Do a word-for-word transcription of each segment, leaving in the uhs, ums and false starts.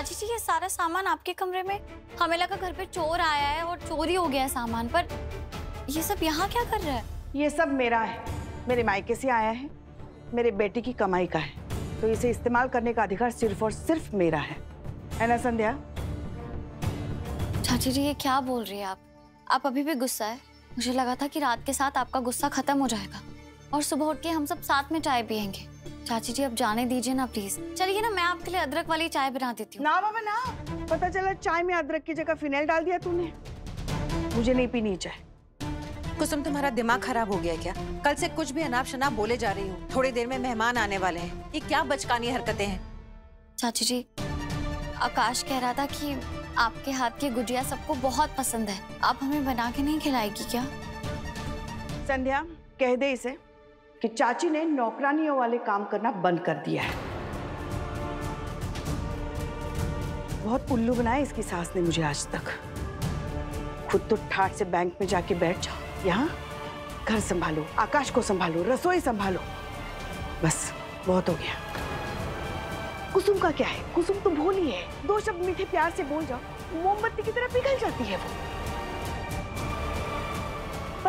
चाची जी, ये सारा सामान आपके कमरे में। हमें लगा घर पे चोर आया है और चोरी हो गया है सामान, पर ये सब यहाँ क्या कर रहा है? ये सब मेरा है, मेरे मायके से आया है, मेरे बेटे की कमाई का है, तो इसे इस्तेमाल करने का अधिकार सिर्फ और सिर्फ मेरा है, है ना संध्या? चाची जी, ये क्या बोल रही है आप? आप अभी भी गुस्सा है? मुझे लगा था कि रात के साथ आपका गुस्सा खत्म हो जाएगा और सुबह उठ के हम सब साथ में चाय पियेंगे। चाची जी, अब जाने दीजिए ना प्लीज। चलिए ना, मैं आपके लिए अदरक वाली चाय बना देती हूँ। ना बाबा ना, पता चला चाय में अदरक की जगह फिनाइल डाल दिया तूने। मुझे नहीं पीनी चाय। कुसुम, तुम्हारा दिमाग खराब हो गया क्या? कल से कुछ भी अनाप शनाप बोले जा रही हूँ। थोड़ी देर में मेहमान आने वाले हैं। ये क्या बचकानी हरकतें हैं? चाची जी, आकाश कह रहा था कि आपके हाथ की गुजिया सबको बहुत पसंद है, आप हमें बना के नहीं खिलाएगी क्या? संध्या, कह दे इसे कि चाची ने नौकरानियों वाले काम करना बंद कर दिया है। बहुत उल्लू बनाया इसकी सास ने मुझे आज तक। खुद तो ठाट से बैंक में जाके बैठ जाओ, यहाँ घर संभालो, आकाश को संभालो, रसोई संभालो, बस बहुत हो गया। कुसुम का क्या है? कुसुम तो भोली है, दो शब्द मीठे प्यार से बोल जाओ, मोमबत्ती की तरह पिघल जाती है वो।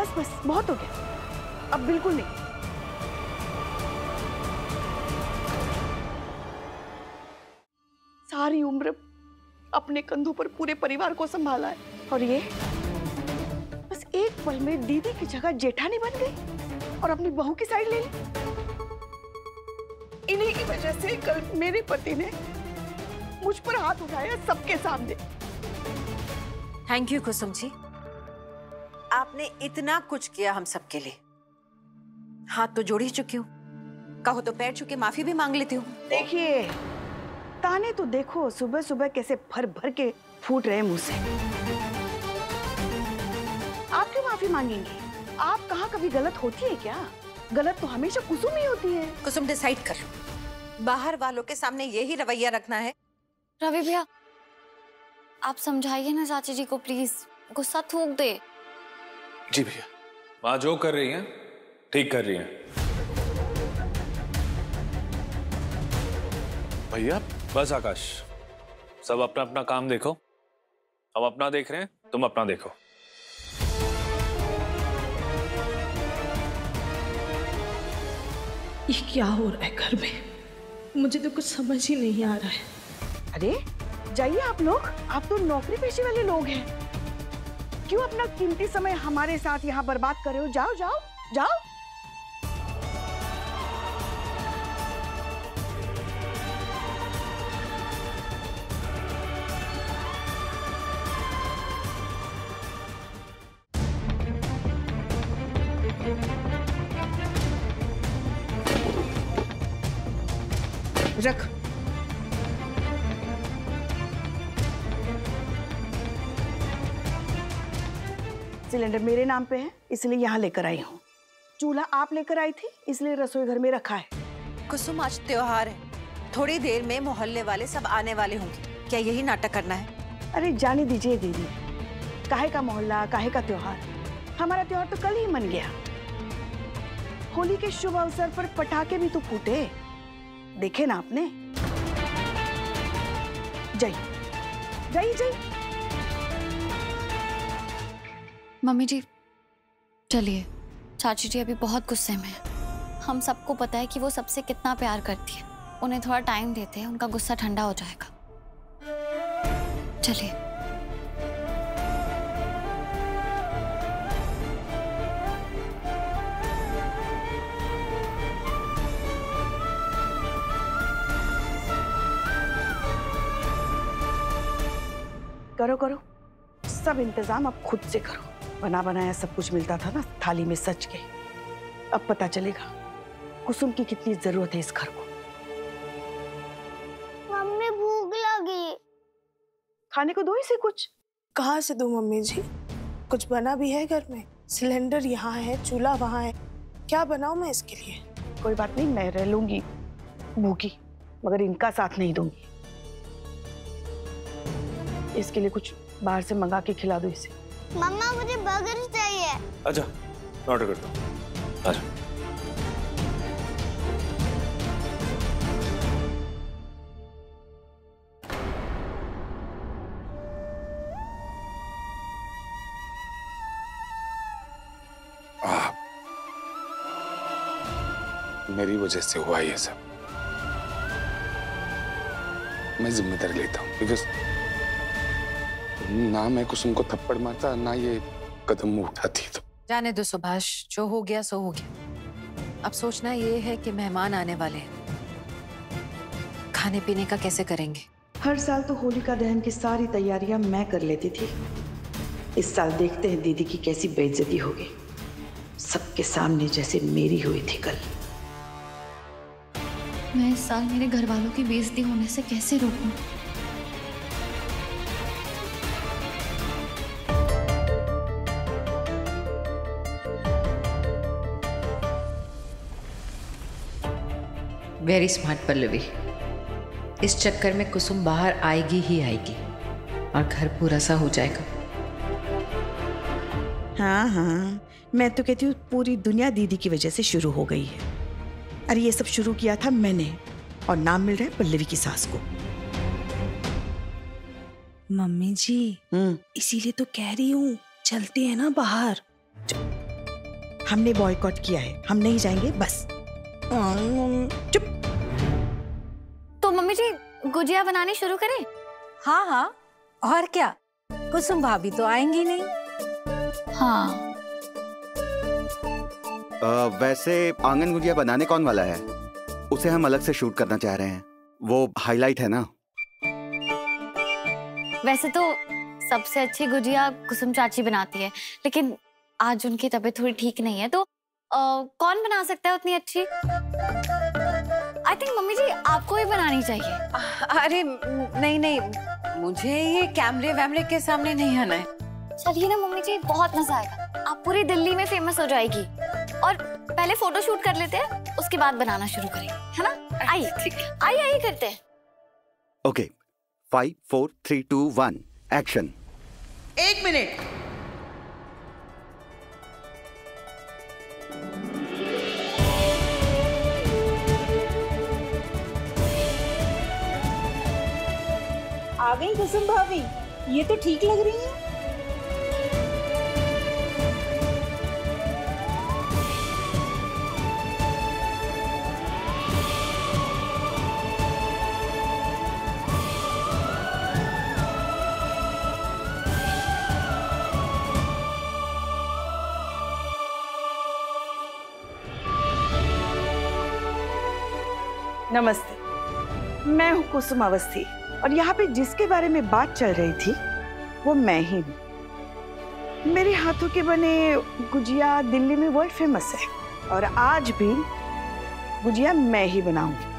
बस बस बहुत हो गया, अब बिल्कुल नहीं। सारी उम्र अपने कंधों पर पूरे परिवार को संभाला है और ये बस एक पल में दीदी की जगह जेठानी बन गई और अपनी बहू की साइड ले ली। इन्हीं की वजह से कल मेरे पति ने मुझ पर हाथ उठाया सबके सामने। थैंक यू कुसुम जी, आपने इतना कुछ किया हम सबके लिए। हाथ तो जोड़ ही चुकी हूँ, कहो तो पैर छू के माफी भी मांग लेती हूँ। देखिए ताने तो देखो सुबह सुबह कैसे भर भर के फूट रहे मुंह से। आप क्यों माफी मांगेंगी? आप कहाँ कभी गलत होती है क्या? गलत तो हमेशा कुसुम ही होती है। कुसुम, डिसाइड कर लो, बाहर वालों के सामने यही रवैया रखना है। रवि भैया, आप समझाइए ना चाची जी को प्लीज, गुस्सा थूक दे। जी भैया, माँ जो कर रही हैं ठीक कर रही हैं। भैया बस आकाश, सब अपना अपना काम देखो। हम अपना देख रहे हैं, तुम अपना देखो। ये क्या हो रहा है घर में? मुझे तो कुछ समझ ही नहीं आ रहा है। अरे जाइए आप लोग, आप तो नौकरी पेशे वाले लोग हैं, क्यों अपना कीमती समय हमारे साथ यहाँ बर्बाद कर रहे हो? जाओ जाओ जाओ। रख। सिलेंडर मेरे नाम पे है इसलिए यहाँ लेकर आई हूँ। चूल्हा आप लेकर आई थी इसलिए रसोई घर में रखा है। कुसुम, आज त्योहार है, थोड़ी देर में मोहल्ले वाले सब आने वाले होंगे, क्या यही नाटक करना है? अरे जाने दीजिए दीदी, काहे का मोहल्ला, काहे का त्योहार? हमारा त्योहार तो कल ही मन गया। होली के शुभ अवसर पर पटाखे भी तो फूटे, देखे ना आपने? जय जय जय। मम्मी जी चलिए, चाची जी अभी बहुत गुस्से में है। हम सबको पता है कि वो सबसे कितना प्यार करती है, उन्हें थोड़ा टाइम देते हैं, उनका गुस्सा ठंडा हो जाएगा। चलिए। करो करो सब इंतजाम अब खुद से करो। बना बनाया सब कुछ मिलता था ना थाली में सच के। अब पता चलेगा कुसुम की कितनी जरूरत है इस घर को। मम्मी भूख लगी, खाने को दो इसे कुछ। कहाँ से दो मम्मी जी, कुछ बना भी है घर में? सिलेंडर यहाँ है, चूल्हा वहाँ है, क्या बनाऊँ मैं इसके लिए? कोई बात नहीं, मैं रह लूंगी भूखी, मगर इनका साथ नहीं दूंगी। इसके लिए कुछ बाहर से मंगा के खिला दो इसे। मम्मा मुझे बर्गर चाहिए। अच्छा ऑर्डर कर दो। अच्छा मेरी वजह से हुआ ये सब, मैं जिम्मेदारी लेता हूँ। बिकॉज ना मैं कुसुम को थप्पड़ मारता, ना ये कदम उठाती। तो जाने दो सुभाष, जो हो गया सो हो गया। अब सोचना ये है कि मेहमान आने वाले हैं, खाने पीने का कैसे करेंगे। हर साल तो होलिका दहन की सारी तैयारियां मैं कर लेती थी, इस साल देखते हैं दीदी की कैसी बेइज्जती होगी सबके सामने, जैसे मेरी हुई थी कल। मैं इस साल मेरे घर वालों की बेइज्जती होने से कैसे रोकूं? वेरी स्मार्ट पल्लवी, इस चक्कर में कुसुम बाहर आएगी ही आएगी और घर पूरा सा हो जाएगा। हाँ हाँ, मैं तो कहती हूँ पूरी दुनिया दीदी की वजह से शुरू हो गई है। अरे ये सब शुरू किया था मैंने, और नाम मिल रहा है पल्लवी की सास को। मम्मी जी, इसीलिए तो कह रही हूँ चलते हैं ना बाहर। हमने बॉयकॉट किया है, हम नहीं जाएंगे बस। चुप। तो मम्मी जी गुजिया बनानी शुरू करें? हाँ हाँ, और क्या, कुसुम भाभी तो आएंगी नहीं। हाँ आ, वैसे आंगन गुजिया बनाने कौन वाला है? उसे हम अलग से शूट करना चाह रहे हैं, वो हाईलाइट है ना। वैसे तो सबसे अच्छी गुजिया कुसुम चाची बनाती है, लेकिन आज उनकी तबीयत थोड़ी ठीक नहीं है, तो आ, कौन बना सकता है उतनी अच्छी? आई थिंक मम्मी जी आपको ही बनानी चाहिए। अरे नहीं नहीं, मुझे ये कैमरे वैमरे के सामने नहीं आना है। चलिए ना मम्मी जी, बहुत मजा आएगा, आप पूरी दिल्ली में फेमस हो जाएगी। और पहले फोटो शूट कर लेते हैं, उसके बाद बनाना शुरू करेंगे, है ना? आइए आइए आइए करते हैं। Okay, five four three two one action. एक मिनट, आ गई कुसुम भाभी, ये तो ठीक लग रही है। नमस्ते, मैं हूँ कुसुम अवस्थी, और यहाँ पे जिसके बारे में बात चल रही थी वो मैं ही हूँ। मेरे हाथों के बने गुजिया दिल्ली में वर्ल्ड फेमस है, और आज भी गुजिया मैं ही बनाऊंगी.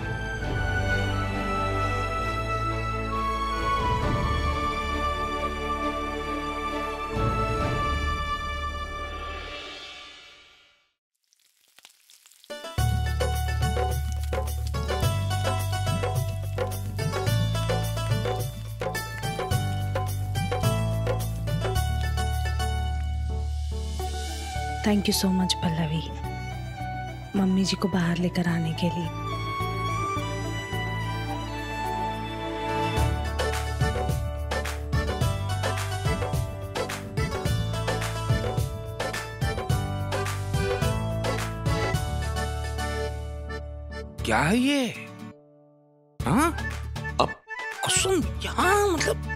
Thank you so much Pallavi, mummy ji को बाहर लेकर आने के लिए। क्या है ये? हाँ, अब कुसुम यहाँ मतलब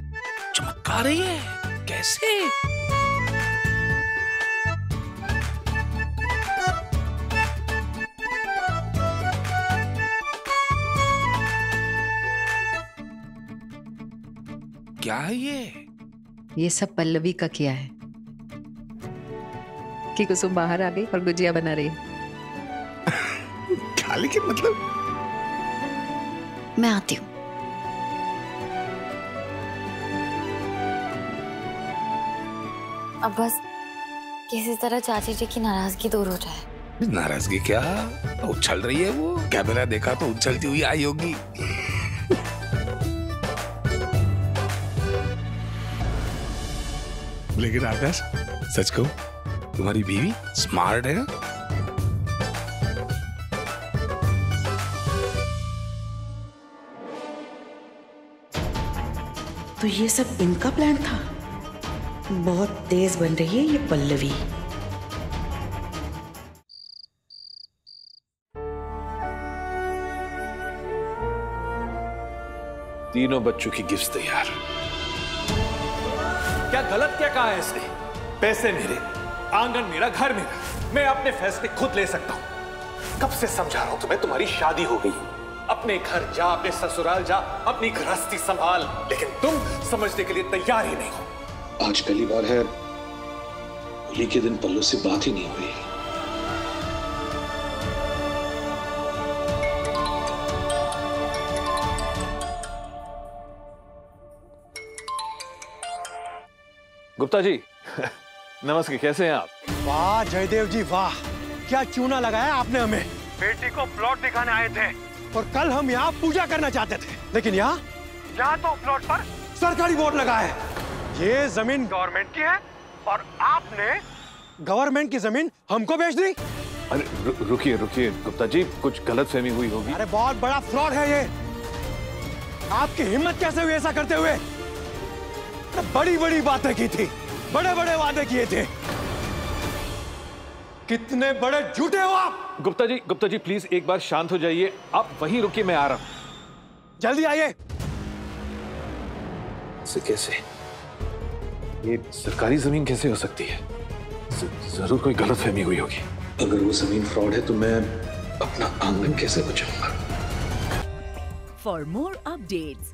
चमत्कार रही है, कैसे? क्या है ये? ये सब पल्लवी का किया है कि कुसुम बाहर आ गई और गुजिया बना रही है। खाली के मतलब मैं आती हूँ। अब बस किसी तरह चाची जी की नाराजगी दूर हो जाए। नाराजगी क्या, उछल रही है वो, कैमरा देखा तो उछलती हुई आई होगी। लेकिन आकाश, सच कहूं तुम्हारी बीवी स्मार्ट है ना? तो ये सब इनका प्लान था। बहुत तेज बन रही है ये पल्लवी। तीनों बच्चों की गिफ्ट्स तैयार। क्या गलत क्या कहा है इसने? पैसे मेरे, आंगन मेरा, घर मेरा, मैं अपने फैसले खुद ले सकता हूँ। कब से समझा रहा हूँ तुम्हें, तुम्हारी शादी हो गई, अपने घर जा, अपने ससुराल जा, अपनी गृहस्थी संभाल, लेकिन तुम समझने के लिए तैयार ही नहीं हो। आज पहली बार है होली के दिन पल्लू से बात ही नहीं हुई। गुप्ता जी नमस्ते, कैसे हैं आप? वाह जयदेव जी वाह, क्या चूना लगाया आपने हमें। बेटी को प्लॉट दिखाने आए थे और कल हम यहाँ पूजा करना चाहते थे, लेकिन यहाँ यहाँ तो प्लॉट पर सरकारी बोर्ड लगा है। ये जमीन गवर्नमेंट की है और आपने गवर्नमेंट की जमीन हमको बेच दी। अरे रु, रुकिए रुकिए गुप्ता जी, कुछ गलतफहमी हुई होगी। अरे बहुत बड़ा फ्रॉड है ये, आपकी हिम्मत कैसे हुई ऐसा करते हुए? बड़ी बड़ी बातें की थी, बड़े बड़े वादे किए थे, कितने बड़े झूठे हो आप। गुप्ता जी गुप्ता जी प्लीज एक बार शांत हो जाइए, आप वहीं रुकिए, मैं आ रहा हूं, जल्दी आइए। से कैसे ये सरकारी जमीन कैसे हो सकती है? जरूर कोई गलतफहमी हुई होगी। अगर वो जमीन फ्रॉड है तो मैं अपना आंगन कैसे बचाऊंगा? For more updates